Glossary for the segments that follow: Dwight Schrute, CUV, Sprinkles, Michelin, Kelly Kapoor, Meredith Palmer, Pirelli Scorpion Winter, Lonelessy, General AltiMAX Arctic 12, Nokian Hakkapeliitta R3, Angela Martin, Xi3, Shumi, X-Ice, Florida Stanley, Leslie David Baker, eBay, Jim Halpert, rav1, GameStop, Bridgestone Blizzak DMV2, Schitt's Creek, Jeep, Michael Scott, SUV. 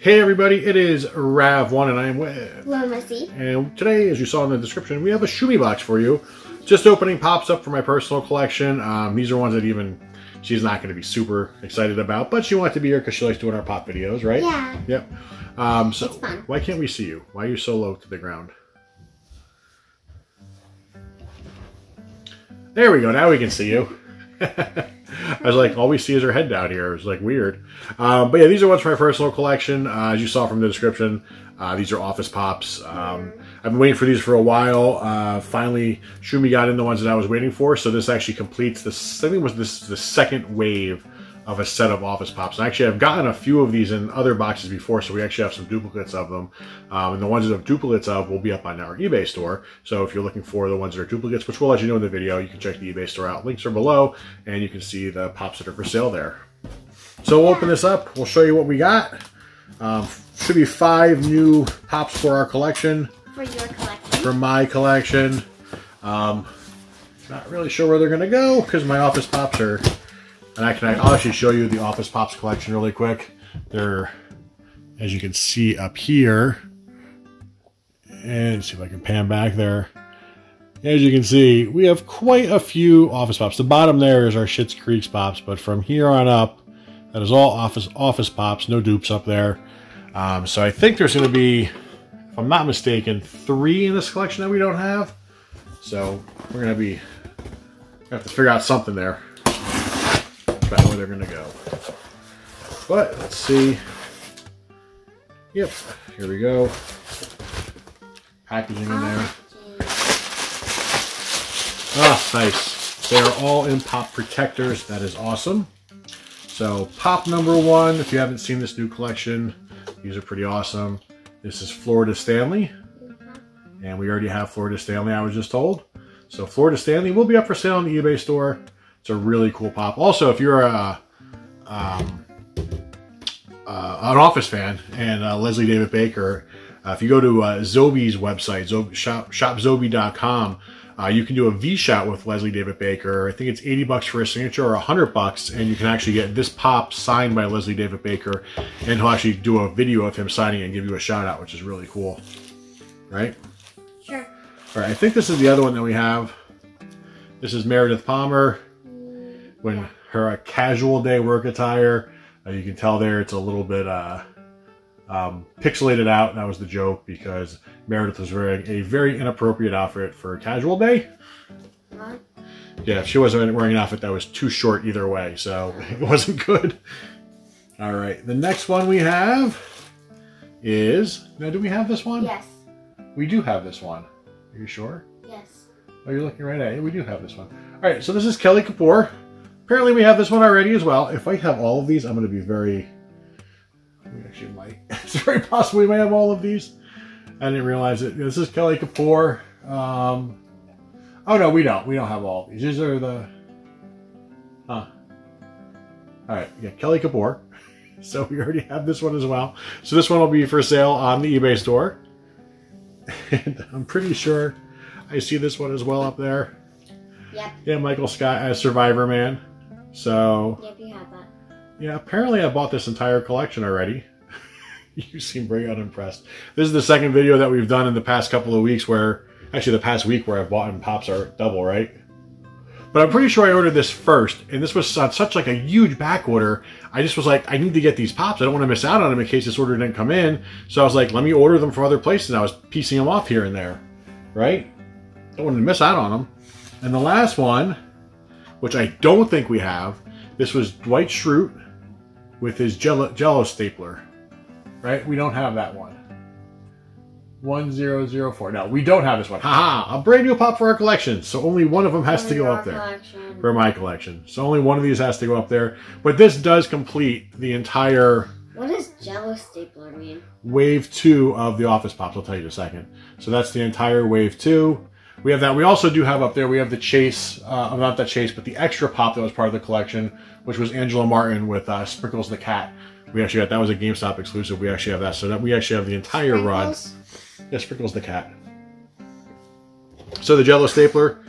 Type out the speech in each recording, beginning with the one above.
Hey everybody, it is rav1 and I am with Lonelessy. And today, as you saw in the description, we have a Shumi box for you. Just opening pops up for my personal collection. These are ones that even she's not going to be super excited about, but she wanted to be here because she likes doing our pop videos, right? Yeah. Yep. So it's fun. Why can't we see you? Why are you so low to the ground? There we go. Now we can see you. I was like, all we see is her head down here. It was like weird. But yeah, these are ones from my personal collection. As you saw from the description, these are office pops. I've been waiting for these for a while. Finally, Shumi got in the ones that I was waiting for. So this actually completes this. I think it was the second wave of a set of office pops. And actually, I've gotten a few of these in other boxes before, so we actually have some duplicates of them. And the ones that have duplicates of will be up on our eBay store. So if you're looking for the ones that are duplicates, which we'll let you know in the video, you can check the eBay store out. Links are below, and you can see the pops that are for sale there. So we'll open this up. We'll show you what we got. Should be 5 new pops for our collection. For your collection. For my collection. Not really sure where they're going to go, because my office pops are... And I'll actually show you the office pops collection really quick. They're, as you can see up here, and see if I can pan back there. As you can see, we have quite a few office pops. The bottom there is our Schitt's Creek pops, but from here on up, that is all office pops, no dupes up there. So I think there's going to be, if I'm not mistaken, 3 in this collection that we don't have. So we're going to be, have to figure out something there about where they're gonna go. But let's see. Yep, here we go. Packaging in there. Ah, nice. They're all in pop protectors. That is awesome. So pop number 1, if you haven't seen this new collection, these are pretty awesome. This is Florida Stanley. And we already have Florida Stanley, I was just told. So Florida Stanley will be up for sale in the eBay store. It's a really cool pop. Also, if you're an Office fan and Leslie David Baker, if you go to Zobie's website, shopzobie.com, you can do a V-shot with Leslie David Baker. I think it's $80 for a signature or $100, and you can actually get this pop signed by Leslie David Baker, and he'll actually do a video of him signing it and give you a shout-out, which is really cool. Right? Sure. All right, I think this is the other one that we have. This is Meredith Palmer. When her casual day work attire, you can tell there it's a little bit pixelated out. That was the joke, because Meredith was wearing a very inappropriate outfit for a casual day. What? Yeah, she wasn't wearing an outfit that was too short either way, so it wasn't good. All right, the next one we have is... Now, do we have this one? Yes. We do have this one. Are you sure? Yes. Oh, you're looking right at it. We do have this one. All right, so this is Kelly Kapoor. Apparently we have this one already as well. If I have all of these, I'm going to be very... We actually might. It's very possible we might have all of these. I didn't realize it. This is Kelly Kapoor. Oh, no, we don't. We don't have all of these. These are the... Huh. All right. Yeah, Kelly Kapoor. So we already have this one as well. So this one will be for sale on the eBay store. And I'm pretty sure I see this one as well up there. Yep. Yeah, Michael Scott as Survivor Man. So, yep, you have that. Yeah, apparently I bought this entire collection already. You seem very unimpressed. This is the second video that we've done in the past couple of weeks where, actually the past week, where I've bought and pops are double, right? But I'm pretty sure I ordered this first, and this was such like a huge back order. I just was like, I need to get these pops. I don't want to miss out on them in case this order didn't come in. So I was like, let me order them from other places. And I was piecing them off here and there, right? Don't want to miss out on them. And the last one, which I don't think we have, this was Dwight Schrute with his Jello stapler, right? We don't have that one. 1004. No, we don't have this one. Haha! A brand new pop for our collection. So only one of them has to go up there for my collection. So only one of these has to go up there. But this does complete the entire... What does Jello stapler mean? Wave 2 of the office pops. I'll tell you in a second. So that's the entire wave 2. We have that. We also do have up there, we have the Chase, not that Chase, but the extra pop that was part of the collection, which was Angela Martin with Sprinkles the Cat. We actually got, that was a GameStop exclusive. We actually have that. So that we actually have the entire run. Yeah, Sprinkles the cat. So the Jell-O stapler.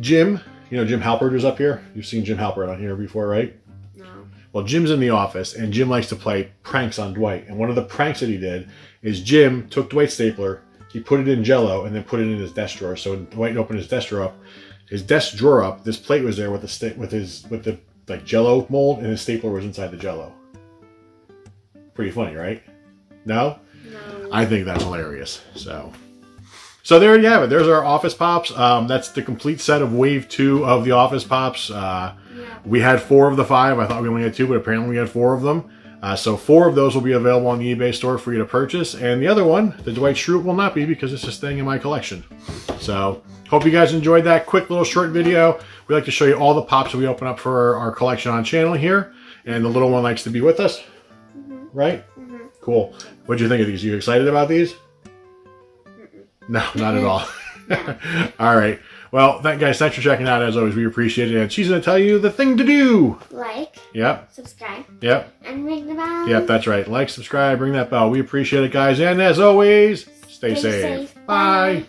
Jim, you know Jim Halpert is up here. You've seen Jim Halpert on here before, right? No. Well, Jim's in the office, and Jim likes to play pranks on Dwight. And one of the pranks that he did is Jim took Dwight's stapler, he put it in Jell-O, and then put it in his desk drawer. So when Dwight opened his desk drawer up, this plate was there with the like Jell-O mold, and his stapler was inside the Jell-O. Pretty funny, right? No? No. I think that's hilarious. So there you have it. There's our Office Pops. That's the complete set of Wave 2 of the Office Pops. Yeah. We had 4 of the 5. I thought we only had 2, but apparently we had 4 of them. So 4 of those will be available on the eBay store for you to purchase. And the other one, the Dwight Schrute, will not be, because it's just staying in my collection. So hope you guys enjoyed that quick little short video. We like to show you all the Pops that we open up for our collection on channel here. And the little one likes to be with us. Right? Mm-hmm. Cool. What'd you think of these? Are you excited about these? Mm-mm. No, not at all. All right. Well, guys, thanks for checking out. As always, we appreciate it. And she's going to tell you the thing to do. Like. Yep. Subscribe. Yep. And ring the bell. Yep, that's right. Like, subscribe, ring that bell. We appreciate it, guys. And as always, stay safe. Bye.